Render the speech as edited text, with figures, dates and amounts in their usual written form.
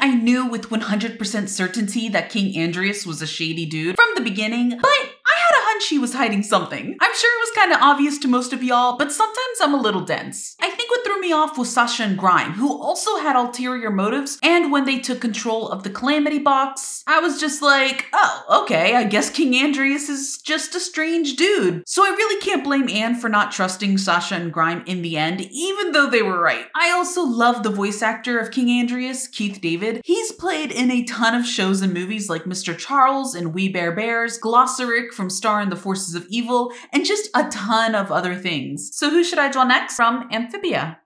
I knew with 100% certainty that King Andrias was a shady dude from the beginning, but I had a hunch he was hiding something. I'm sure it was kind of obvious to most of y'all, but sometimes I'm a little dense. I think what threw me off was Sasha and Grime, who also had ulterior motives, and when they took control of the Calamity Box, I was just like, oh, okay, I guess King Andrias is just a strange dude. So I really can't blame Anne for not trusting Sasha and Grime in the end, even though they were right. I also love the voice actor of King Andrias, Keith David. He's played in a ton of shows and movies like Mr. Charles and We Bare Bears, Glossaric from Star and the Forces of Evil, and just a ton of other things. So who should I draw next? From Amphibia.